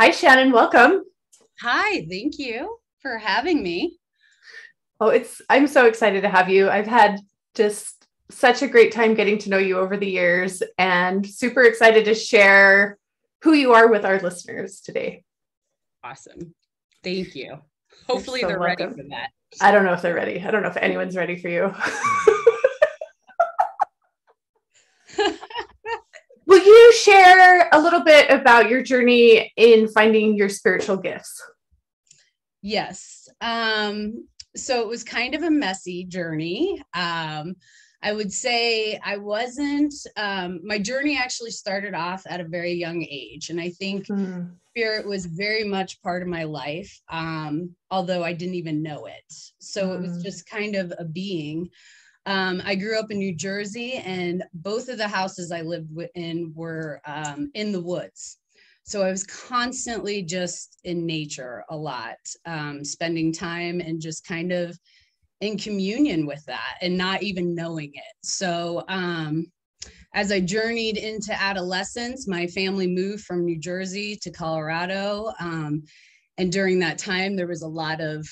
Hi, Shannon. Welcome. Hi. Thank you for having me. Oh, I'm so excited to have you. I've had just such a great time getting to know you over the years and super excited to share who you are with our listeners today. Awesome. Thank you. Hopefully they're ready for that. I don't know if they're ready. I don't know if anyone's ready for you. Will you share a little bit about your journey in finding your spiritual gifts? Yes. So it was kind of a messy journey. I would say I wasn't, my journey actually started off at a very young age. And I think spirit was very much part of my life, although I didn't even know it. So it was just kind of a being. I grew up in New Jersey, and both of the houses I lived in were in the woods. So I was constantly just in nature a lot, spending time and just kind of in communion with that and not even knowing it. So as I journeyed into adolescence, my family moved from New Jersey to Colorado. And during that time, there was a lot of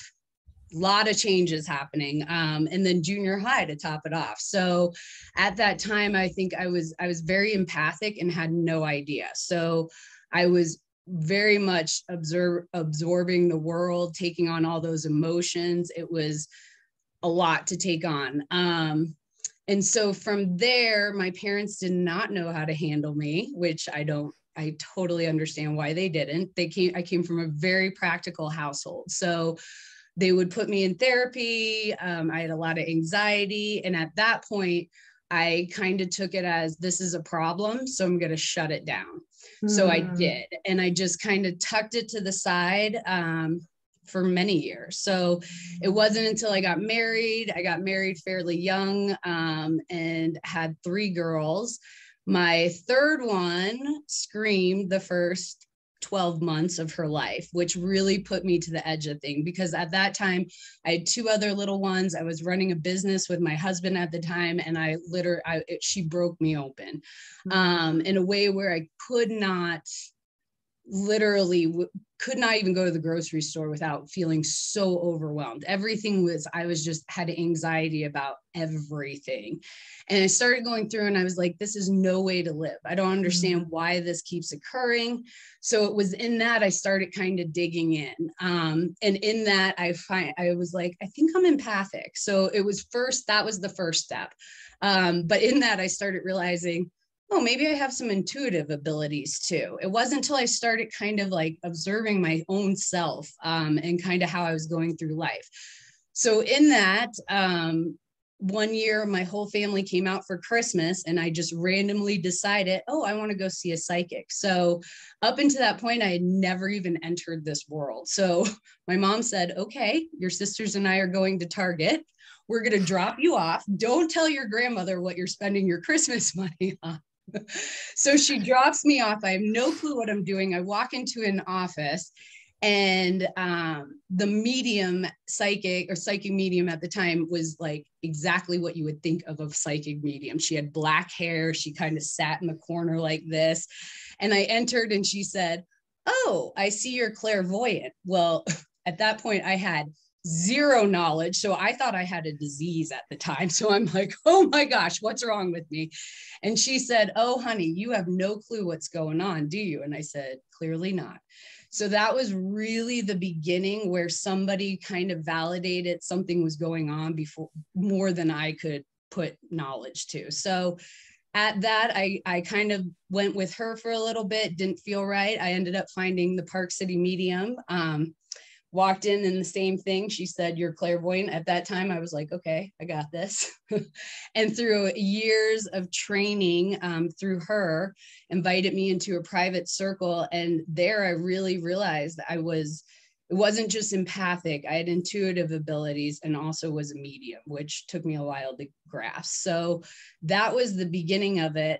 changes happening. And then junior high to top it off. So at that time, I think I was very empathic and had no idea. So I was very much absorbing the world, taking on all those emotions. It was a lot to take on. And so from there, my parents did not know how to handle me, which I totally understand why they didn't. I came from a very practical household. So they would put me in therapy. I had a lot of anxiety. And at that point, I kind of took it as, this is a problem, so I'm going to shut it down. So I did. And I just kind of tucked it to the side for many years. So it wasn't until I got married. I got married fairly young and had 3 girls. My third one screamed the first 12 months of her life, which really put me to the edge of things, because at that time I had 2 other little ones. I was running a business with my husband at the time, and I literally, she broke me open in a way where I could not even go to the grocery store without feeling so overwhelmed. I had anxiety about everything. And I started going through and I was like, this is no way to live. I don't understand why this keeps occurring. So it was in that I started kind of digging in. And in that I was like, I think I'm empathic. So it was that was the first step. But in that I started realizing, oh, maybe I have some intuitive abilities too. It wasn't until I started kind of like observing my own self and kind of how I was going through life. So in that, one year, my whole family came out for Christmas, and I just randomly decided, oh, I want to go see a psychic. So up until that point, I had never even entered this world. So my mom said, okay, your sisters and I are going to Target. We're going to drop you off. Don't tell your grandmother what you're spending your Christmas money on. So she drops me off. I have no clue what I'm doing. I walk into an office, and the psychic medium at the time was like exactly what you would think of a psychic medium. She had black hair. She kind of sat in the corner like this. And I entered, and she said, oh, I see you're clairvoyant. Well, at that point I had zero knowledge. So I thought I had a disease at the time. So I'm like, oh my gosh, what's wrong with me? And she said, oh, honey, you have no clue what's going on, do you? And I said, clearly not. So that was really the beginning where somebody kind of validated something was going on before, more than I could put knowledge to. So at that, I kind of went with her for a little bit, didn't feel right. I ended up finding the Park City Medium. Walked in and the same thing. She said, you're clairvoyant. At that time, I was like, okay, I got this. And through years of training through her, invited me into a private circle. And there I really realized that it wasn't just empathic. I had intuitive abilities and also was a medium, which took me a while to grasp. So that was the beginning of it.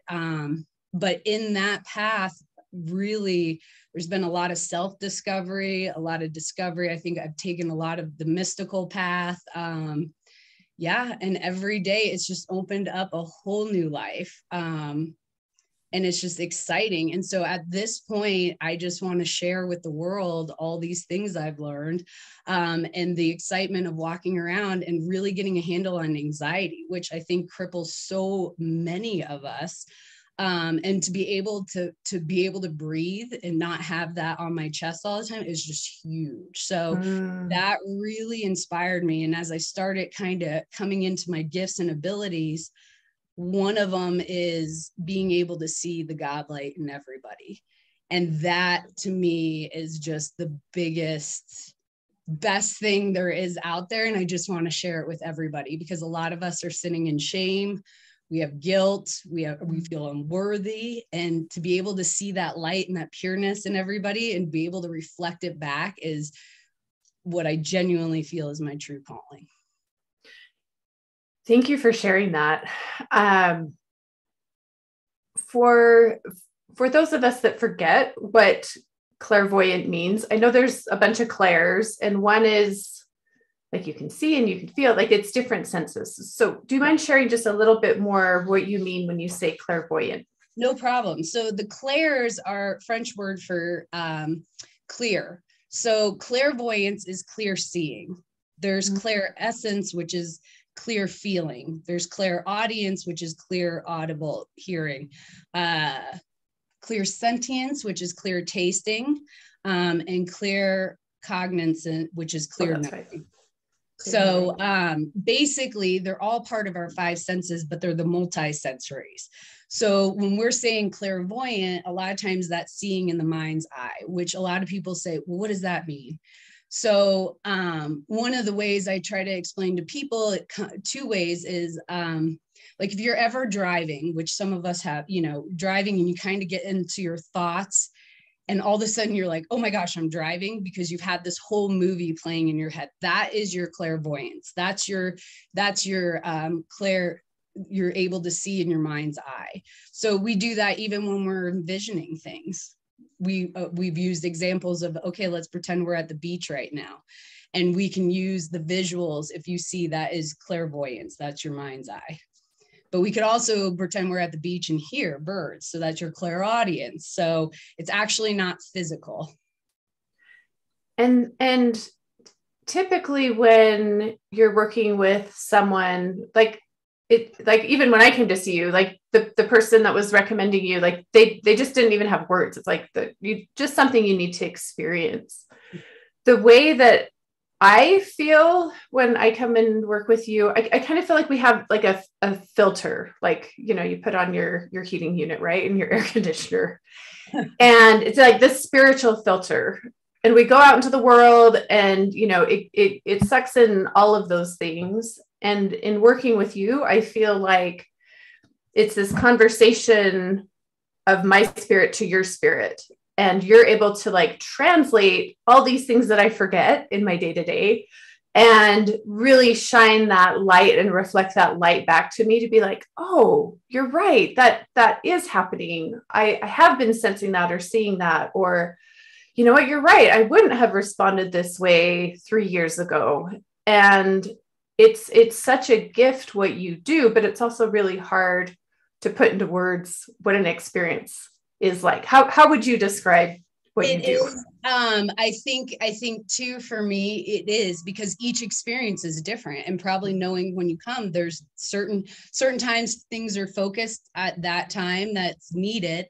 But in that path, really, there's been a lot of self-discovery, a lot of discovery. I think I've taken a lot of the mystical path. And every day it's just opened up a whole new life. And it's just exciting. And so at this point, I just want to share with the world all these things I've learned, and the excitement of walking around and really getting a handle on anxiety, which I think cripples so many of us. And to be able to breathe and not have that on my chest all the time is just huge. So that really inspired me. And as I started kind of coming into my gifts and abilities, one of them is being able to see the God light in everybody. And that to me is just the biggest, best thing there is out there. And I just want to share it with everybody, because a lot of us are sitting in shame. We have guilt, we feel unworthy, and to be able to see that light and that pureness in everybody and be able to reflect it back is what I genuinely feel is my true calling. Thank you for sharing that. For those of us that forget what clairvoyant means, I know there's a bunch of clairs, and one is like you can see and you can feel, like it's different senses. So do you mind sharing just a little bit more of what you mean when you say clairvoyant? No problem. So the clairs are French word for clear. So clairvoyance is clear seeing. There's clairessence, which is clear feeling. There's clairaudience, which is clear audible hearing. Clairsentience, which is clear tasting, and claircognizance, which is clear memory. So basically, they're all part of our five senses, but they're the multi-sensories. So when we're saying clairvoyant, a lot of times that's seeing in the mind's eye, which a lot of people say, well, what does that mean? So one of the ways I try to explain to people, two ways, is like if you're ever driving, which some of us have, you know, driving, and you kind of get into your thoughts, and all of a sudden you're like, oh my gosh, I'm driving, because you've had this whole movie playing in your head. That is your clairvoyance. You're able to see in your mind's eye. So we do that even when we're envisioning things. We've used examples of, okay, let's pretend we're at the beach right now. And we can use the visuals. If you see, that is clairvoyance. That's your mind's eye. But we could also pretend we're at the beach and hear birds. So that's your clairaudience. So it's actually not physical. And typically when you're working with someone, like even when I came to see you, like the person that was recommending you, like they just didn't even have words. It's like just something you need to experience. The way that I feel when I come and work with you, I kind of feel like we have like a filter, like, you know, you put on your heating unit, right? And your air conditioner. And it's like this spiritual filter, and we go out into the world, and, you know, it sucks in all of those things. And in working with you, I feel like it's this conversation of my spirit to your spirit. And you're able to like translate all these things that I forget in my day-to-day and really shine that light and reflect that light back to me to be like, oh, you're right. That is happening. I have been sensing that or seeing that, or, you know what, you're right. I wouldn't have responded this way 3 years ago. And it's such a gift what you do, but it's also really hard to put into words what an experience is like. How would you describe what you do? I think too, for me, it is because each experience is different, and probably knowing when you come, there's certain times things are focused at that time that's needed.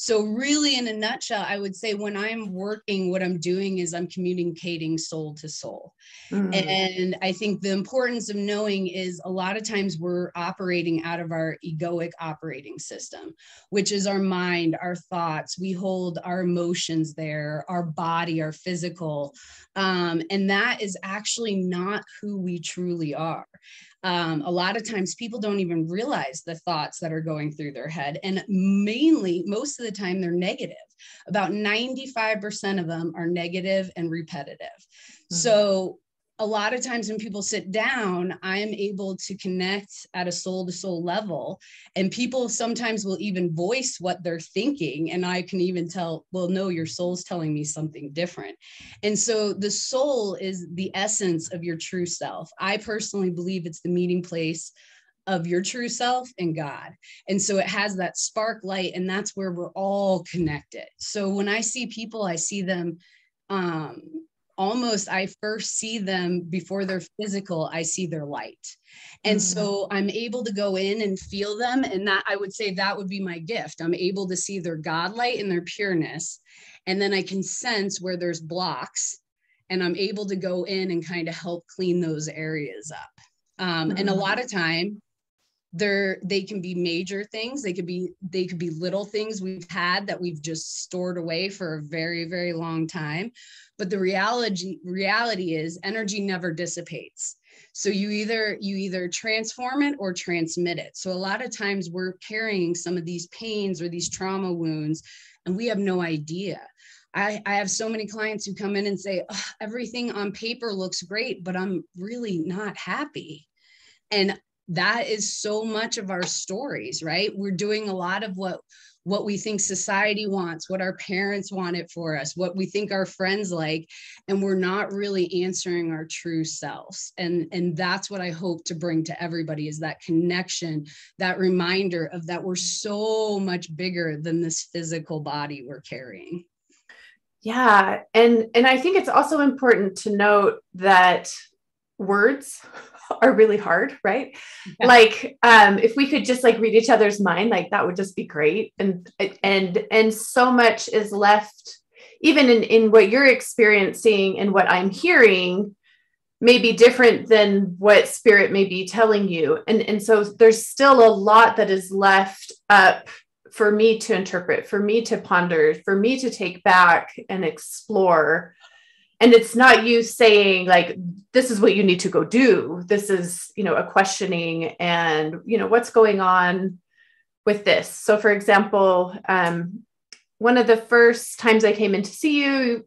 So really, in a nutshell, I would say when I'm working, what I'm doing is I'm communicating soul to soul. And I think the importance of knowing is a lot of times we're operating out of our egoic operating system, which is our mind, our thoughts. We hold our emotions there, our body, our physical. And that is actually not who we truly are. A lot of times people don't even realize the thoughts that are going through their head. And mainly, most of the time, they're negative. About 95% of them are negative and repetitive. So a lot of times when people sit down, I am able to connect at a soul to soul level, and people sometimes will even voice what they're thinking. And I can even tell, well, no, your soul's telling me something different. And so the soul is the essence of your true self. I personally believe it's the meeting place of your true self and God. And so it has that spark light, and that's where we're all connected. So when I see people, I see them almost, I first see them before they're physical, I see their light. And so I'm able to go in and feel them. And that, I would say, that would be my gift. I'm able to see their God light and their pureness. And then I can sense where there's blocks, and I'm able to go in and kind of help clean those areas up. And a lot of time they can be major things. They could be little things we've had that we've just stored away for a very, very long time. But the reality is energy never dissipates. So you either transform it or transmit it. So a lot of times we're carrying some of these pains or these trauma wounds, and we have no idea. I have so many clients who come in and say, oh, everything on paper looks great, but I'm really not happy. And that is so much of our stories, right? We're doing a lot of what we think society wants, what our parents wanted for us, what we think our friends like, and we're not really answering our true selves. And that's what I hope to bring to everybody, is that connection, that reminder of that we're so much bigger than this physical body we're carrying. Yeah. And I think it's also important to note that words are really hard, right? Yeah. Like, if we could just like read each other's mind, like that would just be great. And so much is left, even in what you're experiencing and what I'm hearing may be different than what spirit may be telling you. And so there's still a lot that is left up for me to interpret, for me to ponder, for me to take back and explore. And it's not you saying like, this is what you need to go do. This is, a questioning and, what's going on with this. So for example, one of the first times I came in to see you,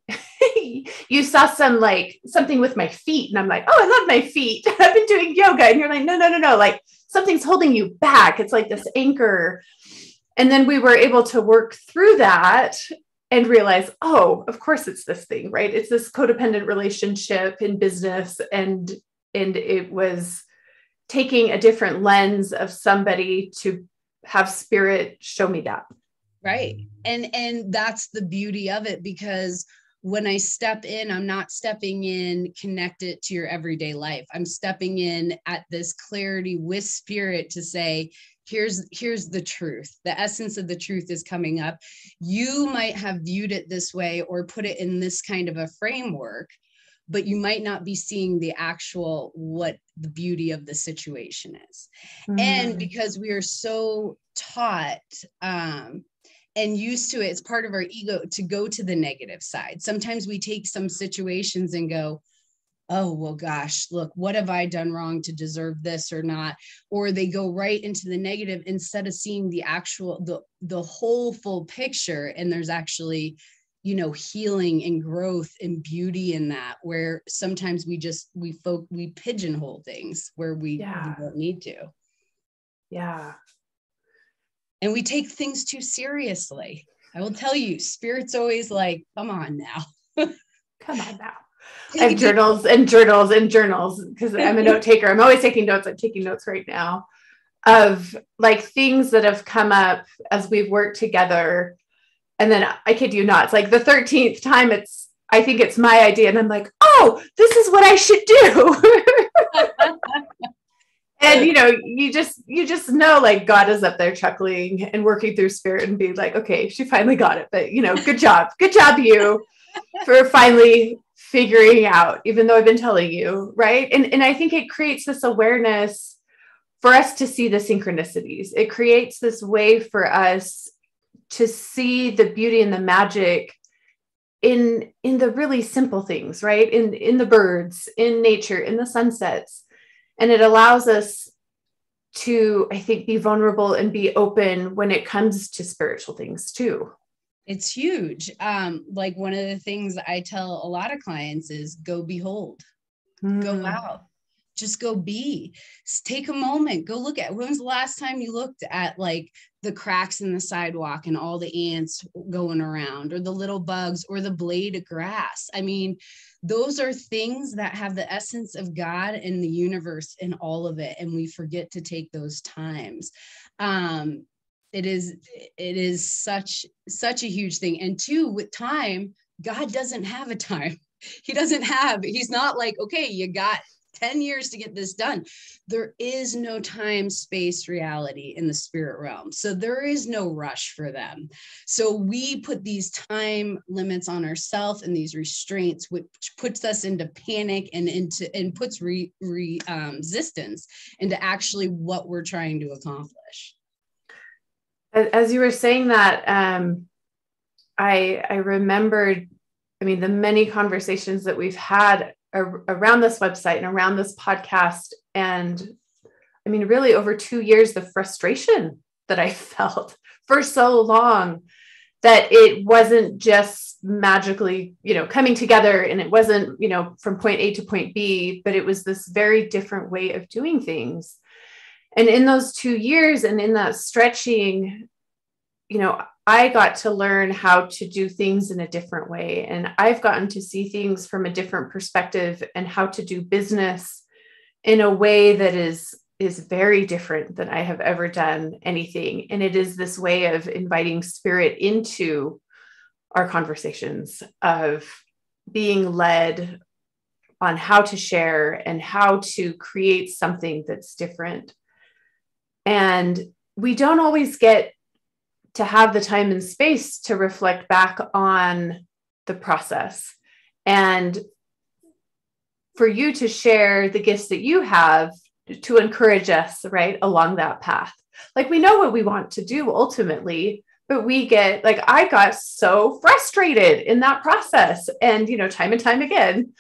you saw something with my feet. And I'm like, oh, I love my feet. I've been doing yoga. And you're like, no. Like something's holding you back. It's like this anchor. And then we were able to work through that and realize, oh, of course it's this thing, right? It's this codependent relationship in business. And it was taking a different lens of somebody to have spirit show me that. Right. And that's the beauty of it, because when I step in, I'm not stepping in connected to your everyday life. I'm stepping in at this clarity with spirit to say, here's the truth. The essence of the truth is coming up. You might have viewed it this way or put it in this kind of a framework, but you might not be seeing the actual, what the beauty of the situation is. Mm-hmm. And because we are so taught, and used to it, it's part of our ego to go to the negative side. Sometimes we take some situations and go, oh, well, gosh, look, what have I done wrong to deserve this or not? Or they go right into the negative instead of seeing the actual, the whole full picture. And there's actually, healing and growth and beauty in that, where sometimes we pigeonhole things where we don't need to. Yeah. And we take things too seriously. I will tell you, spirit's always like, come on now. Come on now. I have journals because I'm a note taker. I'm always taking notes. I'm taking notes right now of like things that have come up as we've worked together. And then I kid you not, it's like the 13th time I think it's my idea. And I'm like, oh, this is what I should do. And, you just know, like God is up there chuckling and working through spirit and be like, okay, she finally got it. But, good job. Good job, you, for finally figuring out, even though I've been telling you, right? And I think it creates this awareness for us to see the synchronicities. It creates this way for us to see the beauty and the magic in the really simple things, right? In the birds, in nature, in the sunsets. And it allows us to, I think, be vulnerable and be open when it comes to spiritual things too. It's huge. Like one of the things I tell a lot of clients is go behold, go out, Just go be. Take a moment. Go look at, when's the last time you looked at like the cracks in the sidewalk and all the ants going around, or the little bugs, or the blade of grass? I mean, those are things that have the essence of God and the universe in all of it. And we forget to take those times. It is such a huge thing. And two, with time, God doesn't have a time. He's not like, okay, you got 10 years to get this done. There is no time, space, reality in the spirit realm. So there is no rush for them. So we put these time limits on ourselves and these restraints, which puts us into panic and puts resistance into actually what we're trying to accomplish. As you were saying that, I remembered, I mean, the many conversations that we've had around this website and around this podcast. And I mean, really over 2 years, the frustration that I felt for so long that it wasn't just magically, you know, coming together, and it wasn't, you know, from point A to point B, but it was this very different way of doing things. And in those 2 years and in that stretching, you know, I got to learn how to do things in a different way. And I've gotten to see things from a different perspective and how to do business in a way that is very different than I have ever done anything. And it is this way of inviting spirit into our conversations, of being led on how to share and how to create something that's different. And we don't always get to have the time and space to reflect back on the process. And for you to share the gifts that you have to encourage us, right, along that path. Like, we know what we want to do ultimately, but we get, like, I got so frustrated in that process. And, you know, time and time again,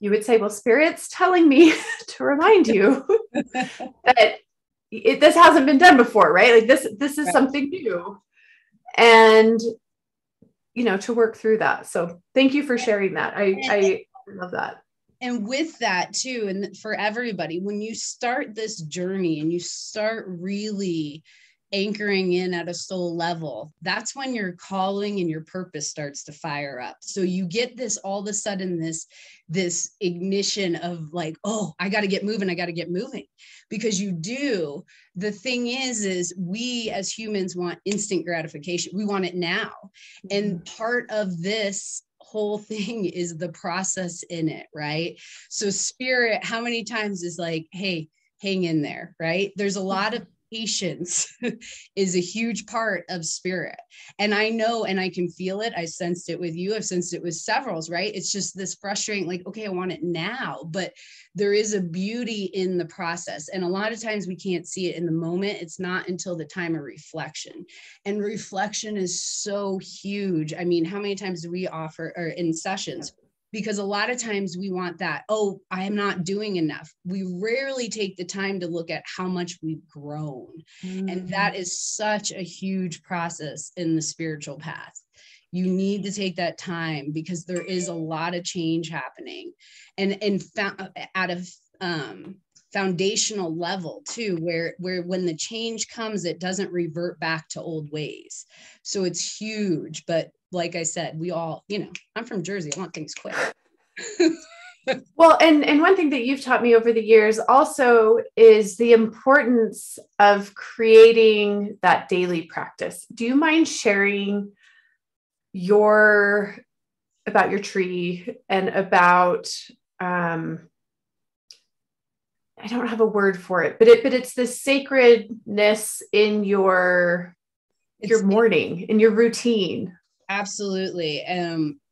you would say, well, Spirit's telling me to remind you that this hasn't been done before, right? Like this is something new, and, you know, to work through that. So thank you for sharing that. I love that. And with that too, and for everybody, when you start this journey and you start really anchoring in at a soul level, that's when your calling and your purpose starts to fire up. So you get this, all of a sudden, this ignition of like, oh, I got to get moving, because you do. The thing is we as humans want instant gratification. We want it now. And part of this whole thing is the process in it, right? So spirit, how many times is like, hey, hang in there, right? There's a lot of patience is a huge part of spirit. And I know, and I can feel it. I sensed it with you. I've sensed it with severals, right? It's just this frustrating, like, okay, I want it now, but there is a beauty in the process. And a lot of times we can't see it in the moment. It's not until the time of reflection. And reflection is so huge. I mean, how many times do we offer, or in sessions? Because a lot of times we want that, oh, I am not doing enough. We rarely take the time to look at how much we've grown. Mm-hmm. And that is such a huge process in the spiritual path. You need to take that time, because there is a lot of change happening. And out of foundational level too, where when the change comes, it doesn't revert back to old ways. So it's huge, but like I said, we all, you know, I'm from Jersey. I want things quick. Well, and one thing that you've taught me over the years also is the importance of creating that daily practice. Do you mind sharing about your tree and about, I don't have a word for it, but it's this sacredness in your morning, in your routine. Absolutely.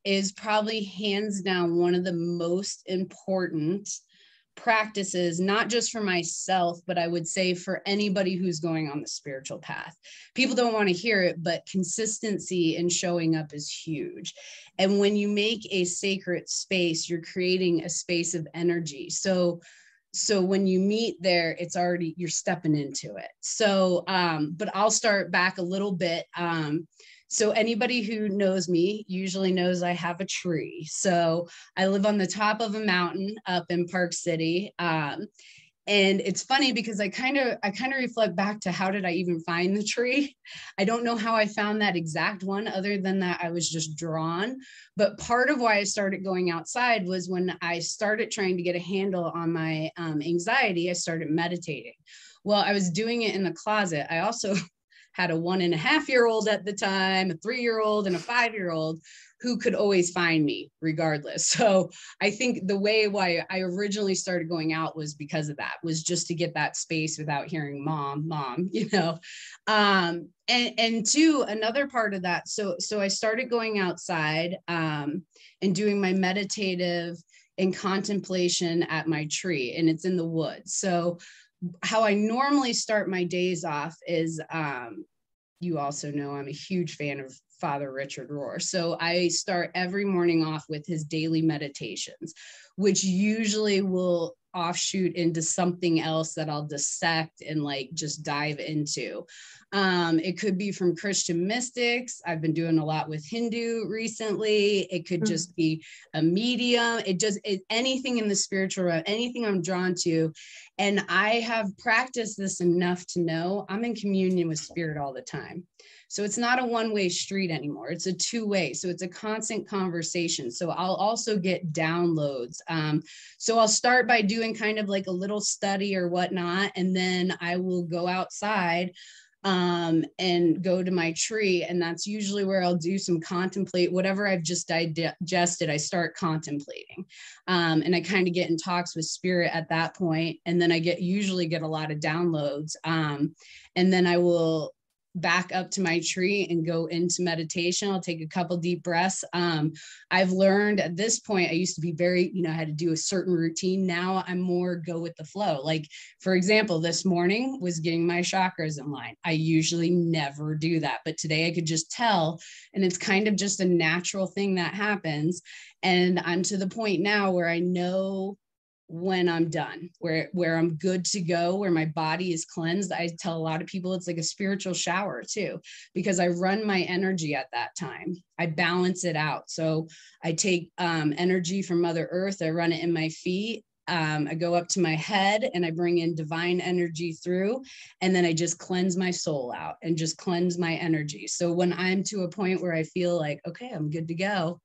Is probably hands down one of the most important practices, not just for myself, but I would say for anybody who's going on the spiritual path. People don't want to hear it, but consistency in showing up is huge. And when you make a sacred space, you're creating a space of energy. So when you meet there, it's already, you're stepping into it. So, but I'll start back a little bit. So anybody who knows me usually knows I have a tree. So I live on the top of a mountain up in Park City. And it's funny because I kind of reflect back to how did I even find the tree? I don't know how I found that exact one other than that I was just drawn. But part of why I started going outside was when I started trying to get a handle on my anxiety, I started meditating. Well, I was doing it in the closet. I also had a 1.5-year-old at the time, a 3-year-old and a 5-year-old who could always find me regardless. So I think the way why I originally started going out was because of that, was just to get that space without hearing mom, you know? And two, another part of that. So I started going outside and doing my meditative and contemplation at my tree, and it's in the woods. So how I normally start my days off is, you also know I'm a huge fan of Father Richard Rohr. So I start every morning off with his daily meditations, which usually will offshoot into something else that I'll dissect and like just dive into. It could be from Christian mystics. I've been doing a lot with Hindu recently. It could just be a medium. It anything in the spiritual realm, anything I'm drawn to. And I have practiced this enough to know I'm in communion with spirit all the time. So it's not a one-way street anymore. It's a two-way. So it's a constant conversation. So I'll also get downloads. So I'll start by doing kind of like a little study or whatnot, and then I will go outside and go to my tree. And that's usually where I'll do some contemplate, whatever I've just digested, I start contemplating. And I kind of get in talks with spirit at that point. And then I usually get a lot of downloads. And then I will back up to my tree and go into meditation. I'll take a couple deep breaths. I've learned at this point, I used to be very, I had to do a certain routine. Now I'm more go with the flow. Like, for example, this morning was getting my chakras in line. I usually never do that, but today I could just tell, and it's kind of just a natural thing that happens. And I'm to the point now where I know when I'm done, where I'm good to go, where my body is cleansed. I tell a lot of people it's like a spiritual shower too, because I run my energy at that time. I balance it out. So I take energy from Mother Earth. I run it in my feet. I go up to my head and I bring in divine energy through, and then I just cleanse my soul out and just cleanse my energy. So when I'm to a point where I feel like, okay, I'm good to go,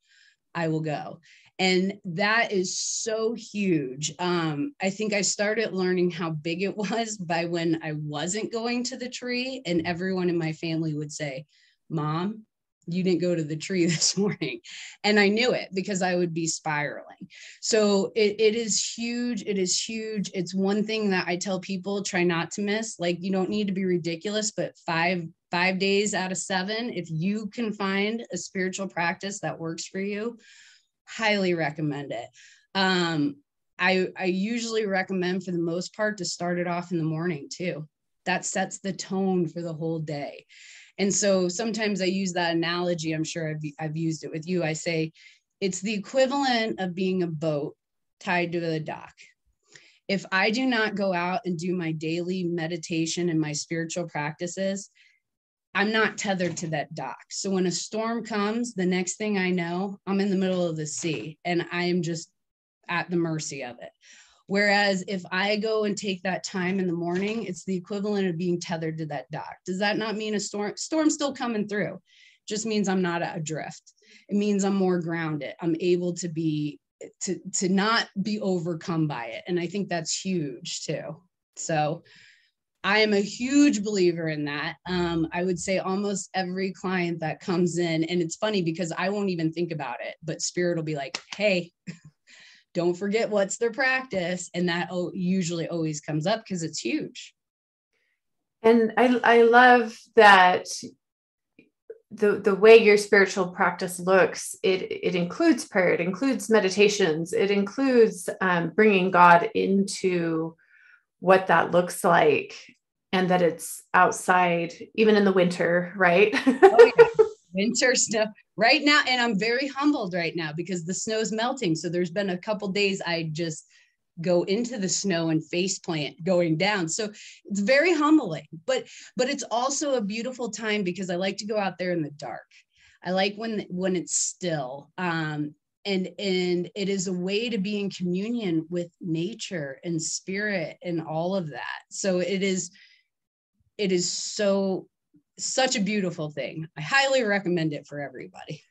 I will go. And that is so huge. I think I started learning how big it was by when I wasn't going to the tree, and everyone in my family would say, Mom, you didn't go to the tree this morning. And I knew it because I would be spiraling. So it is huge. It is huge. It's one thing that I tell people, try not to miss. Like, you don't need to be ridiculous, but five days out of 7, if you can find a spiritual practice that works for you, highly recommend it. I usually recommend, for the most part, to start it off in the morning too. That sets the tone for the whole day. And so sometimes I use that analogy. I'm sure I've used it with you. I say it's the equivalent of being a boat tied to the dock. If I do not go out and do my daily meditation and my spiritual practices, I'm not tethered to that dock. So when a storm comes, the next thing I know, I'm in the middle of the sea and I am just at the mercy of it. Whereas if I go and take that time in the morning, it's the equivalent of being tethered to that dock. Does that not mean a storm's still coming through? It just means I'm not adrift. It means I'm more grounded. I'm able to be, to not be overcome by it. And I think that's huge too. So I am a huge believer in that. I would say almost every client that comes in, and it's funny because I won't even think about it, but spirit will be like, hey, don't forget what's their practice. And that usually always comes up because it's huge. And I love that the way your spiritual practice looks, it includes prayer, it includes meditations, it includes bringing God into what that looks like, and that it's outside, even in the winter, right? Oh, yeah. Winter stuff right now. And I'm very humbled right now because the snow's melting. So there's been a couple days I just go into the snow and face plant going down. So it's very humbling, but it's also a beautiful time because I like to go out there in the dark. I like when it's still, and it is a way to be in communion with nature and spirit and all of that. So it is such a beautiful thing. I highly recommend it for everybody.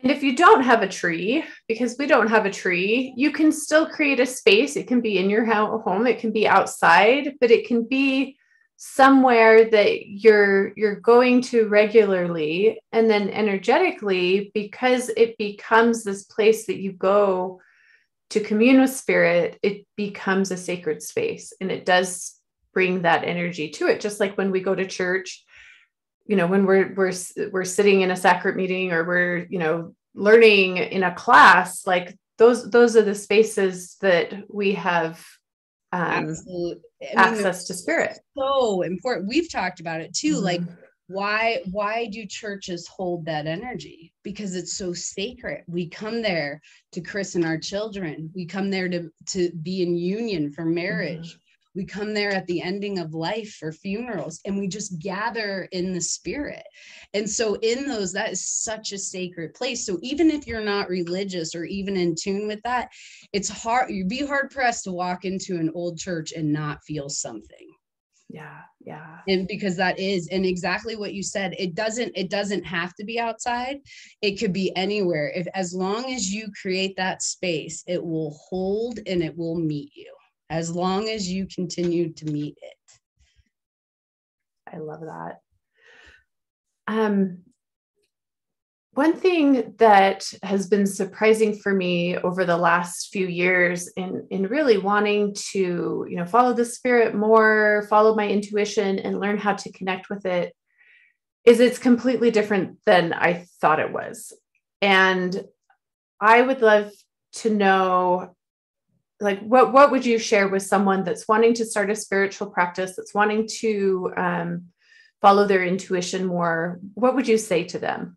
And if you don't have a tree, because we don't have a tree, you can still create a space. It can be in your home, it can be outside, but it can be somewhere that you're going to regularly. And then energetically, because it becomes this place that you go to commune with spirit, it becomes a sacred space. And it does bring that energy to it. Just like when we go to church, you know, when we're sitting in a sacrament meeting, or we're, you know, learning in a class, like those are the spaces that we have absolutely. Access to spirit. So important. We've talked about it too. Mm-hmm. Like why do churches hold that energy? Because it's so sacred. We come there to christen our children. We come there to be in union for marriage. Mm-hmm. We come there at the ending of life for funerals, and we just gather in the spirit. And so in those, that is such a sacred place. So even if you're not religious or even in tune with that, it's hard. You'd be hard pressed to walk into an old church and not feel something. Yeah. Yeah. And because that is, and exactly what you said, it doesn't have to be outside. It could be anywhere. If, as long as you create that space, it will hold and it will meet you, as long as you continue to meet it. I love that. One thing that has been surprising for me over the last few years in really wanting to, you know, follow the spirit more, follow my intuition and learn how to connect with it, is it's completely different than I thought it was. And I would love to know, like, what would you share with someone that's wanting to start a spiritual practice, that's wanting to follow their intuition more? What would you say to them?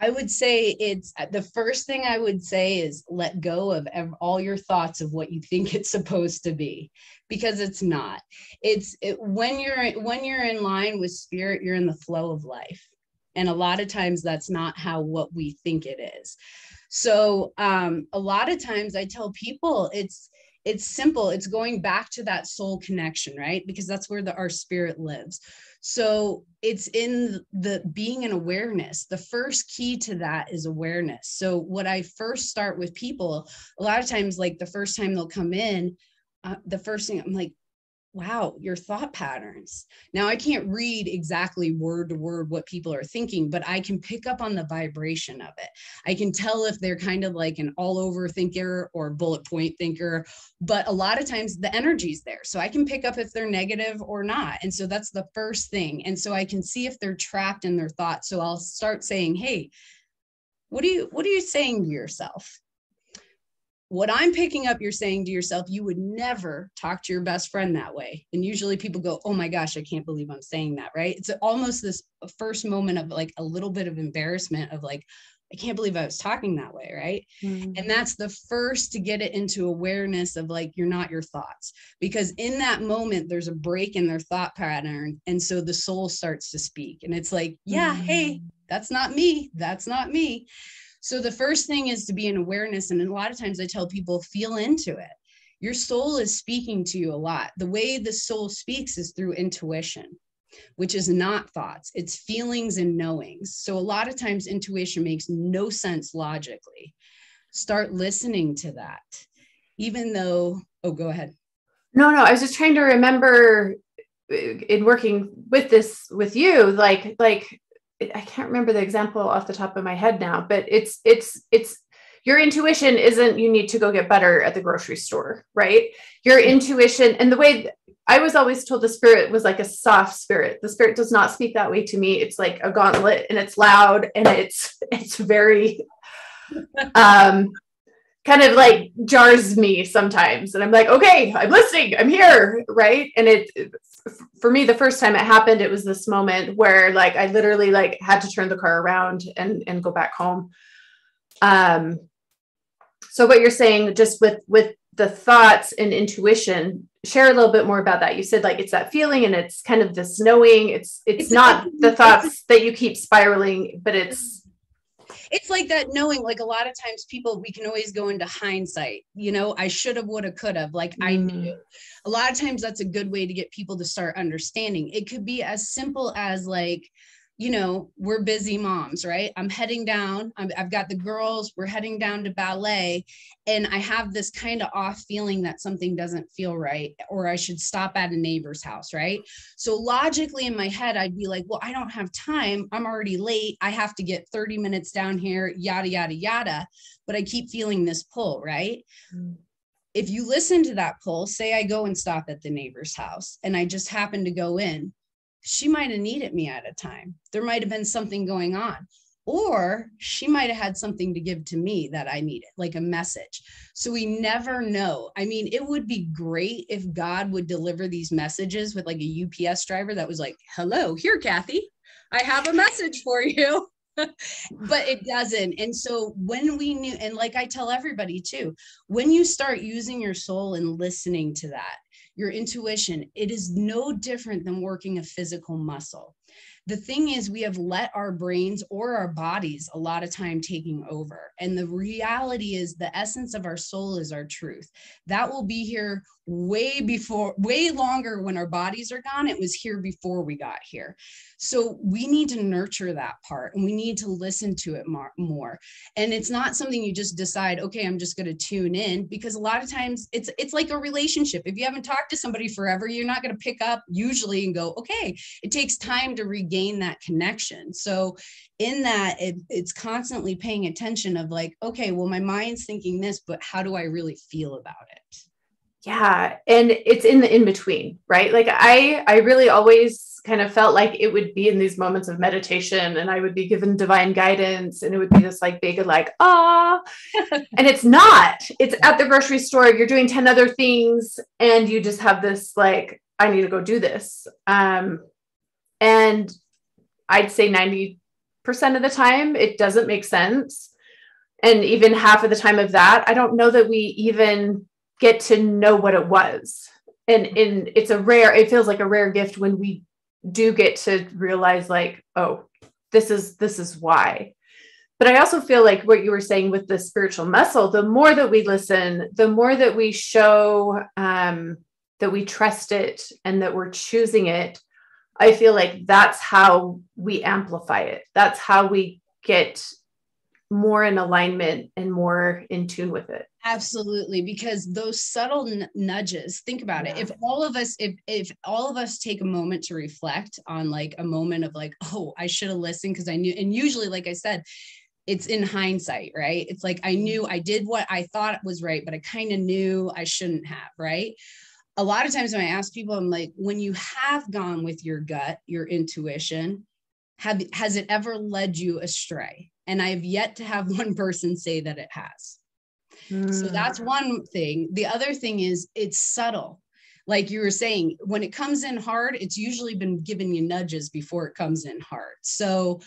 I would say the first thing I would say is let go of all your thoughts of what you think it's supposed to be, because it's not. When you're in line with spirit, you're in the flow of life. And a lot of times that's not what we think it is. So a lot of times I tell people it's simple. It's going back to that soul connection, right? Because that's where our spirit lives. So it's in the being an awareness. The first key to that is awareness. So what I first start with people, a lot of times, like the first time they'll come in, the first thing I'm like, wow, your thought patterns. Now I can't read exactly word to word what people are thinking, but I can pick up on the vibration of it. I can tell if they're kind of like an all over thinker or bullet point thinker, but a lot of times the energy's there. So I can pick up if they're negative or not. And so that's the first thing. And so I can see if they're trapped in their thoughts. So I'll start saying, hey, what are you saying to yourself? What I'm picking up, you're saying to yourself, you would never talk to your best friend that way. And usually people go, oh my gosh, I can't believe I'm saying that, right? It's almost this first moment of like a little bit of embarrassment of like, I can't believe I was talking that way, right? Mm-hmm. And that's the first to get it into awareness of like, you're not your thoughts, because in that moment, there's a break in their thought pattern. And so the soul starts to speak and it's like, yeah, mm-hmm. Hey, that's not me. That's not me. So the first thing is to be in awareness. And a lot of times I tell people, feel into it. Your soul is speaking to you a lot. The way the soul speaks is through intuition, which is not thoughts. It's feelings and knowings. So a lot of times intuition makes no sense logically. Start listening to that, even though, oh, go ahead. No, I was just trying to remember in working with this, with you, like, I can't remember the example off the top of my head now, but it's your intuition isn't, you need to go get butter at the grocery store, right? Your intuition, and the way I was always told the spirit was like a soft spirit. The spirit does not speak that way to me. It's like a gauntlet and it's loud and it's very, kind of like jars me sometimes. And I'm like, okay, I'm listening, I'm here. Right. And for me, the first time it happened, it was this moment where like, I literally like had to turn the car around and go back home. So what you're saying, just with the thoughts and intuition. Share a little bit more about that. You said like, it's that feeling and it's kind of this knowing. It's not the thoughts that you keep spiraling, but it's like that knowing. Like a lot of times people, we can always go into hindsight, you know, I should have, would have, could have, like I knew. A lot of times that's a good way to get people to start understanding. It could be as simple as like, you know, we're busy moms, right? I'm heading down, I've got the girls, we're heading down to ballet. And I have this kind of off feeling that something doesn't feel right, or I should stop at a neighbor's house, right? So logically in my head, I'd be like, well, I don't have time. I'm already late. I have to get 30 minutes down here, yada, yada, yada. But I keep feeling this pull, right? Mm-hmm. If you listen to that pull, say I go and stop at the neighbor's house and I just happen to go in, she might have needed me at a time. There might have been something going on, or she might have had something to give to me that I needed, like a message. So we never know. I mean, it would be great if God would deliver these messages with like a UPS driver that was like, hello, here, Kathy, I have a message for you. But it doesn't. And so when we knew, and like I tell everybody too, when you start using your soul and listening to that, your intuition, it is no different than working a physical muscle. The thing is, we have let our brains or our bodies a lot of time taking over. And the reality is the essence of our soul is our truth. That will be here way longer when our bodies are gone. It was here before we got here. So we need to nurture that part, and we need to listen to it more. And it's not something you just decide, okay, I'm just going to tune in, because a lot of times it's like a relationship. If you haven't talked to somebody forever, you're not going to pick up usually and go, okay. It takes time to regain that connection. So in that, it's constantly paying attention of like, okay, well, my mind's thinking this, but how do I really feel about it? Yeah. And it's in the in-between, right? Like I really always kind of felt like it would be in these moments of meditation and I would be given divine guidance, and it would be this like big, like, ah, and it's not, it's at the grocery store. You're doing 10 other things and you just have this, like, I need to go do this. And I'd say 90% of the time, it doesn't make sense. And even half of the time of that, I don't know that we even get to know what it was. And it's it feels like a rare gift when we do get to realize like, oh, this is why. But I also feel like what you were saying with the spiritual muscle, the more that we listen, the more that we show that we trust it and that we're choosing it, I feel like that's how we amplify it. That's how we get more in alignment and more in tune with it. Absolutely. Because those subtle nudges, think about it. If all of us take a moment to reflect on like a moment of like, oh, I should have listened. Cause I knew, and usually, like I said, it's in hindsight, right? It's like, I knew I did what I thought was right, but I kind of knew I shouldn't have, right? A lot of times when I ask people, I'm like, when you have gone with your gut, your intuition, has it ever led you astray? And I've yet to have one person say that it has. So that's one thing. The other thing is it's subtle. Like you were saying, when it comes in hard, it's usually been giving you nudges before it comes in hard. So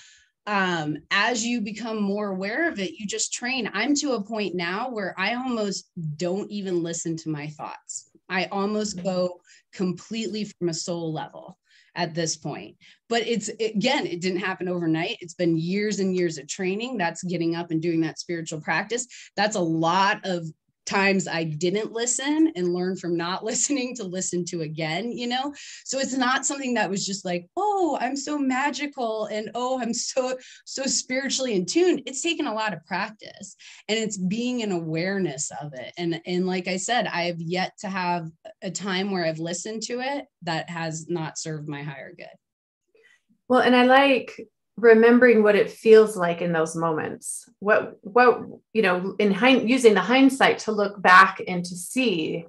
as you become more aware of it, you just train. I'm to a point now where I almost don't even listen to my thoughts. I almost go completely from a soul level at this point. But it's, again, it didn't happen overnight. It's been years and years of training. That's getting up and doing that spiritual practice. That's a lot of times I didn't listen and learn from not listening to listen to again, you know? So it's not something that was just like, oh, I'm so magical and oh, I'm so spiritually in tune. It's taken a lot of practice, and it's being an awareness of it. And like I said, I have yet to have a time where I've listened to it that has not served my higher good. Well, and I like remembering what it feels like in those moments, what, you know, in using the hindsight to look back and to see,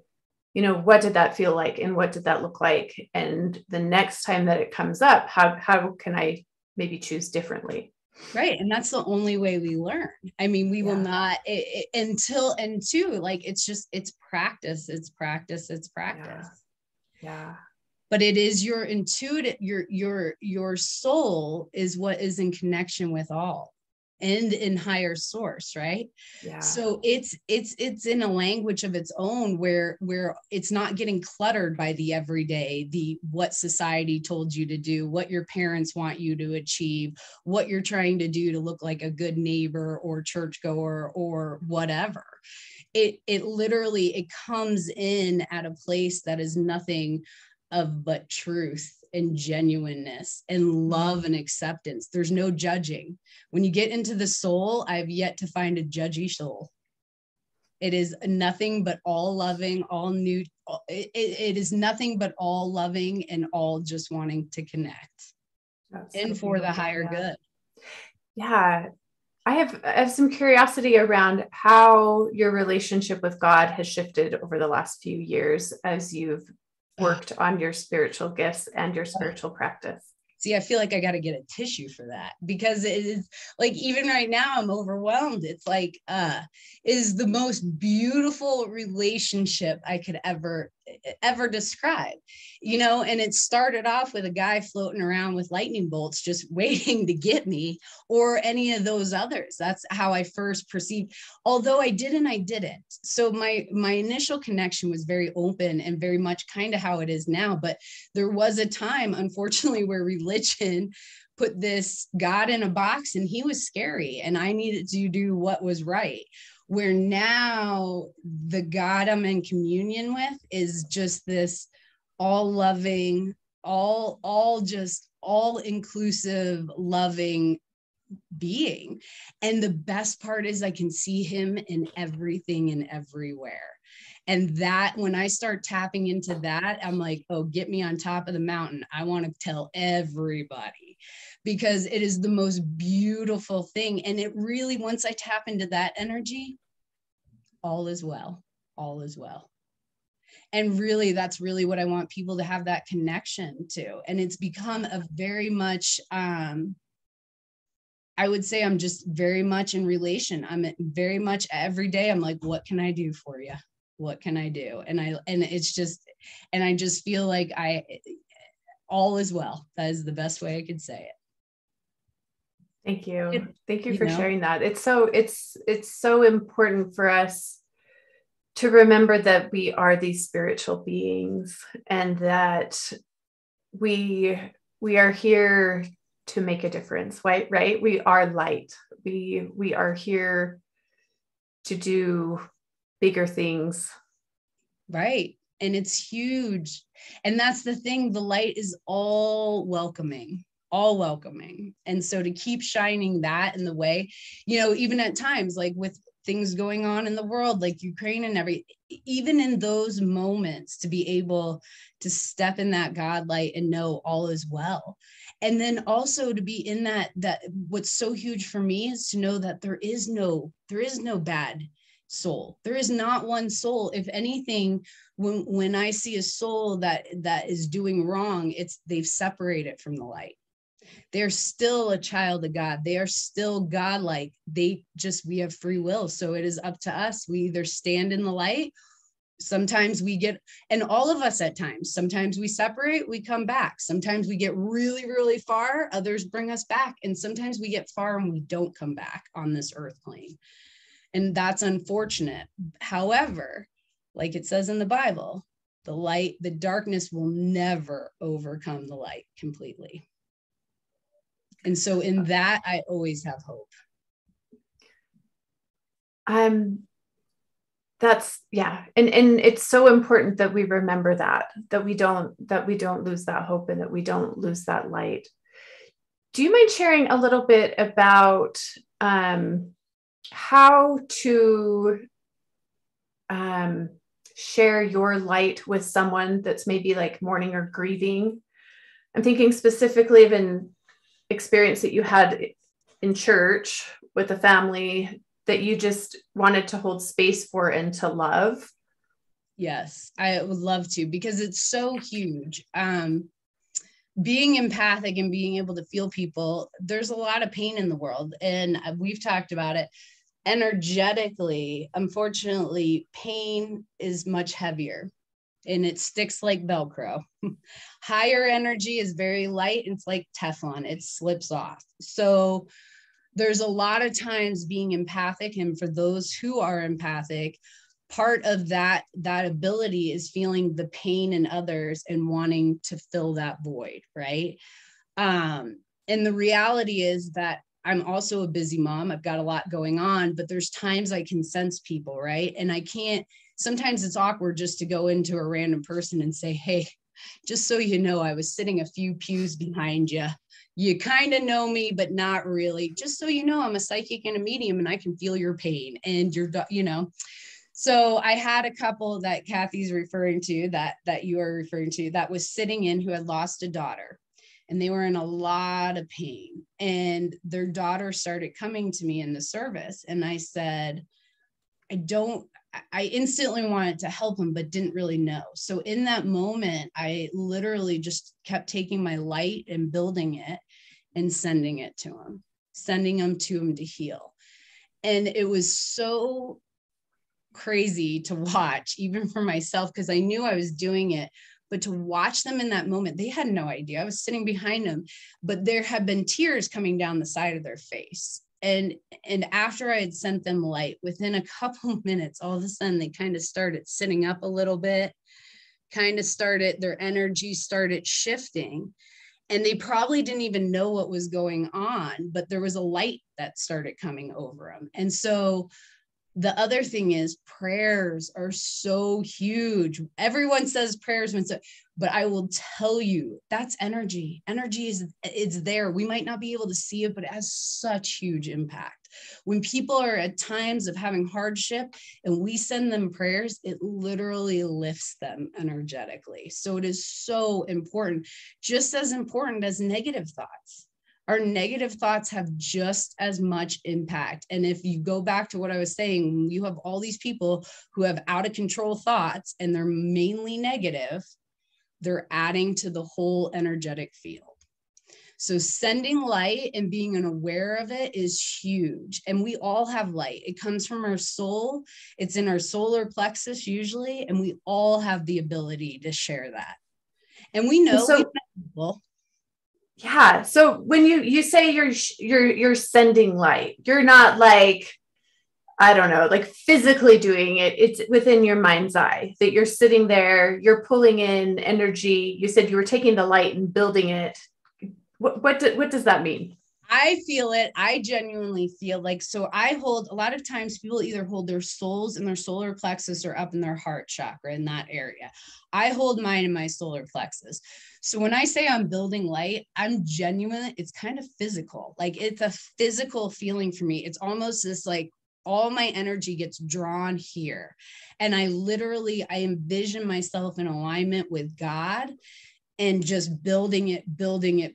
you know, what did that feel like and what did that look like? And the next time that it comes up, how can I maybe choose differently? Right. And that's the only way we learn. I mean, we will not it's just, it's practice. Yeah. But it is your intuitive, your soul is what is in connection with all. and in higher source, right? Yeah. So it's in a language of its own where it's not getting cluttered by the everyday, the what society told you to do, what your parents want you to achieve, what you're trying to do to look like a good neighbor or churchgoer or whatever. It literally, it comes in at a place that is nothing of but truth and genuineness and love and acceptance. There's no judging. When you get into the soul, I've yet to find a judgy soul. It is nothing but all loving, all new. It is nothing but all loving and all just wanting to connect. That's and for the higher good. Yeah. I have some curiosity around how your relationship with God has shifted over the last few years as you've worked on your spiritual gifts and your spiritual practice. See, I feel like I got to get a tissue for that, because it is like, even right now I'm overwhelmed. It's like, it is the most beautiful relationship I could ever describe, you know. And it started off with a guy floating around with lightning bolts, just waiting to get me or any of those others. That's how I first perceived, although I didn't. So my initial connection was very open and very much kind of how it is now. But there was a time, unfortunately, where religion put this God in a box, and he was scary and I needed to do what was right. Where now the God I'm in communion with is just this all loving, all just all inclusive, loving being. And the best part is I can see him in everything and everywhere. And that, when I start tapping into that, I'm like, oh, get me on top of the mountain. I want to tell everybody, because it is the most beautiful thing. And it really, once I tap into that energy, all is well. And really, that's really what I want people to have that connection to. And it's become a very much, I would say I'm just very much in relation. I'm very much every day. I'm like, what can I do for you? What can I do? And I just feel like all is well. That is the best way I could say it. Thank you for sharing that. It's so important for us to remember that we are these spiritual beings, and that we are here to make a difference, right? We are light. We are here to do bigger things. Right. And it's huge. And that's the thing. The light is all welcoming. And so to keep shining that in the way, you know, even at times, like with things going on in the world, like Ukraine and even in those moments, to be able to step in that God light and know all is well. And then also to be in that what's so huge for me is to know that there is no bad soul. There is not one soul. If anything, when I see a soul that is doing wrong, it's they've separated from the light. They're still a child of God. They are still godlike. We have free will. So it is up to us. We either stand in the light. Sometimes we get, and all of us at times, sometimes we separate, we come back. Sometimes we get really, really far. Others bring us back. And sometimes we get far and we don't come back on this earth plane. And that's unfortunate. However, like it says in the Bible, the darkness will never overcome the light completely. And so in that, I always have hope. And it's so important that we remember that we don't lose that hope and that we don't lose that light. Do you mind sharing a little bit about, how to share your light with someone that's maybe like mourning or grieving? I'm thinking specifically of an experience that you had in church with a family that you just wanted to hold space for and to love. Yes, I would love to, because it's so huge. Being empathic and being able to feel people, there's a lot of pain in the world, and we've talked about it. Energetically, unfortunately, pain is much heavier and it sticks like Velcro. Higher energy is very light and it's like Teflon, it slips off. So there's a lot of times being empathic, and for those who are empathic, part of that ability is feeling the pain in others and wanting to fill that void, right? And the reality is that I'm also a busy mom. I've got a lot going on, but there's times I can sense people, right? And I can't, sometimes it's awkward just to go into a random person and say, hey, just so you know, I was sitting a few pews behind you. You kind of know me, but not really. Just so you know, I'm a psychic and a medium, and I can feel your pain and your, you know. So I had a couple that Kathy's referring to, that you are referring to, that was sitting in, who had lost a daughter, and they were in a lot of pain. And their daughter started coming to me in the service, and I said, I instantly wanted to help him, but didn't really know. So in that moment, I literally just kept taking my light and building it and sending it to him, to heal. And it was so crazy to watch, even for myself, because I knew I was doing it, but to watch them in that moment, they had no idea. I was sitting behind them, but there had been tears coming down the side of their face. And after I had sent them light, within a couple of minutes, all of a sudden they kind of started sitting up a little bit, their energy started shifting, and they probably didn't even know what was going on, but there was a light that started coming over them. And so the other thing is, prayers are so huge. Everyone says prayers, but I will tell you, that's energy. Energy is, it's there. We might not be able to see it, but it has such huge impact. When people are at times of having hardship and we send them prayers, it literally lifts them energetically. So it is so important, just as important as negative thoughts. Our negative thoughts have just as much impact. And if you go back to what I was saying, you have all these people who have out of control thoughts, and they're mainly negative. They're adding to the whole energetic field. So sending light and being aware of it is huge. And we all have light. It comes from our soul. It's in our solar plexus usually. And we all have the ability to share that. And we know people. Yeah. So when you say you're sending light, you're not like, I don't know, like physically doing it. It's within your mind's eye that you're sitting there, you're pulling in energy. You said you were taking the light and building it. What does that mean? I feel it. I genuinely feel like, so I hold, a lot of times people either hold their souls in their solar plexus or up in their heart chakra in that area. I hold mine in my solar plexus. So when I say I'm building light, I'm genuine. It's kind of physical. Like, it's a physical feeling for me. It's almost this, like, all my energy gets drawn here. And I envision myself in alignment with God, and just building it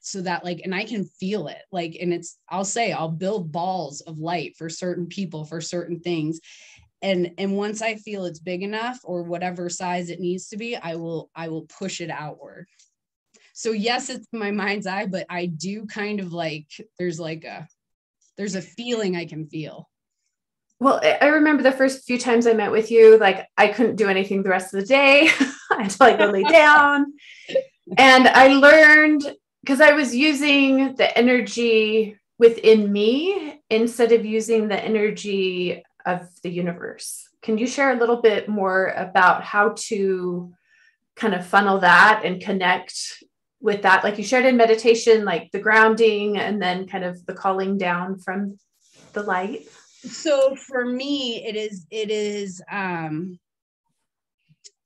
so that, like, and I can feel it, like, and it's, I'll build balls of light for certain people, for certain things. And once I feel it's big enough, or whatever size it needs to be, I will push it outward. So yes, it's my mind's eye, but I do kind of like, there's a feeling I can feel. Well, I remember the first few times I met with you, like, I couldn't do anything the rest of the day until I go lay down. And I learned, because I was using the energy within me instead of using the energy of the universe. Can you share a little bit more about how to kind of funnel that and connect with that? Like, you shared in meditation, like the grounding, and then kind of the calling down from the light. So for me, it is,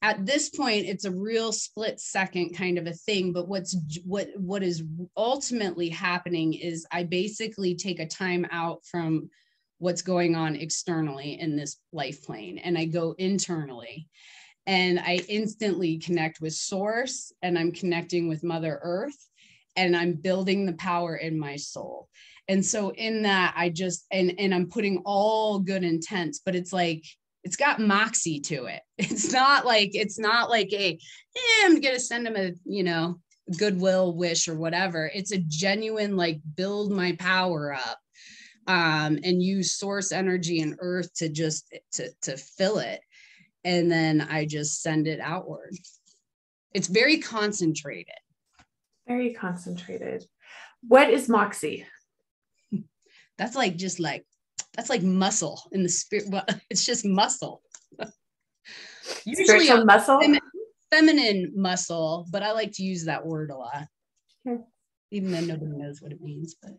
at this point, it's a real split second kind of a thing. But what is ultimately happening is I basically take a time out from what's going on externally in this life plane, and I go internally, and I instantly connect with source, and I'm connecting with Mother Earth, and I'm building the power in my soul. And so in that, I just, and I'm putting all good intents, but it's like, it's got moxie to it. It's not like I'm going to send them a, goodwill wish or whatever. It's a genuine, like, build my power up, and use source energy and earth to just, to fill it. And then I just send it outward. It's very concentrated. Very concentrated. What is moxie? That's like, just like, that's like muscle in the spirit. Well, it's just muscle. Usually a muscle, feminine muscle, but I like to use that word a lot. Sure. Even though nobody knows what it means. But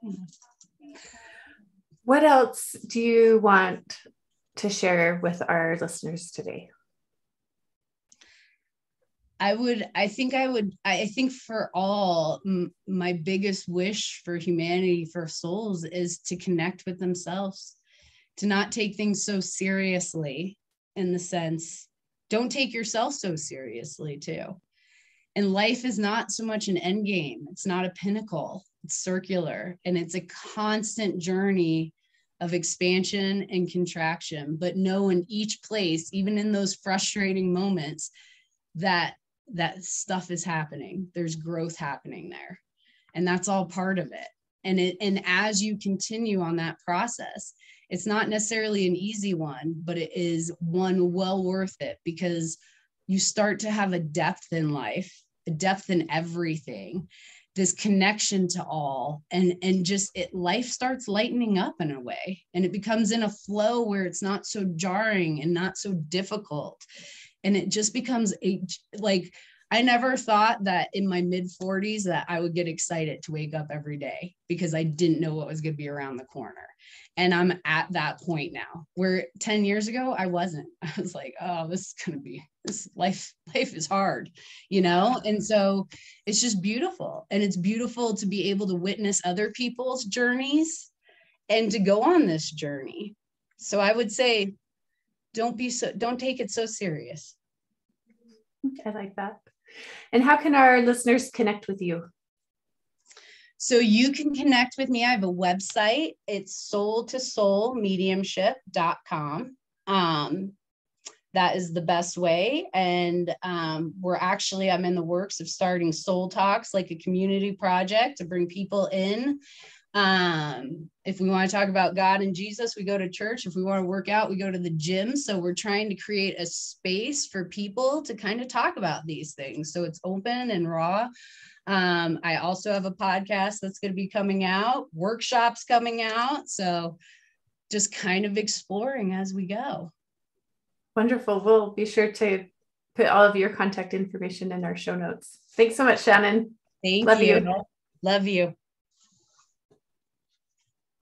what else do you want to share with our listeners today? I think for all, my biggest wish for humanity, for souls, is to connect with themselves, to not take things so seriously, in the sense, don't take yourself so seriously too. And life is not so much an end game. It's not a pinnacle, it's circular. And it's a constant journey of expansion and contraction, but know in each place, even in those frustrating moments, that stuff is happening. There's growth happening there. And that's all part of it. And as you continue on that process, it's not necessarily an easy one, but it is one well worth it, because you start to have a depth in life, a depth in everything, this connection to all, and just it, life starts lightening up in a way, and it becomes in a flow where it's not so jarring and not so difficult. And it just becomes like, I never thought that in my mid 40s that I would get excited to wake up every day, because I didn't know what was going to be around the corner. And I'm at that point now, where 10 years ago, I wasn't. I was like, oh, life is hard, you know? And so it's just beautiful. And it's beautiful to be able to witness other people's journeys and to go on this journey. So I would say, don't take it so serious. I like that. And how can our listeners connect with you? So you can connect with me. I have a website. It's soultosoulmediumship.com. That is the best way. And I'm in the works of starting Soul Talks, like a community project to bring people in. If we want to talk about God and Jesus, we go to church. If we want to work out, we go to the gym. So we're trying to create a space for people to kind of talk about these things. So it's open and raw. I also have a podcast that's going to be coming out, workshops coming out. So just kind of exploring as we go. Wonderful. We'll be sure to put all of your contact information in our show notes. Thanks so much, Shannon. Thank you. Love you.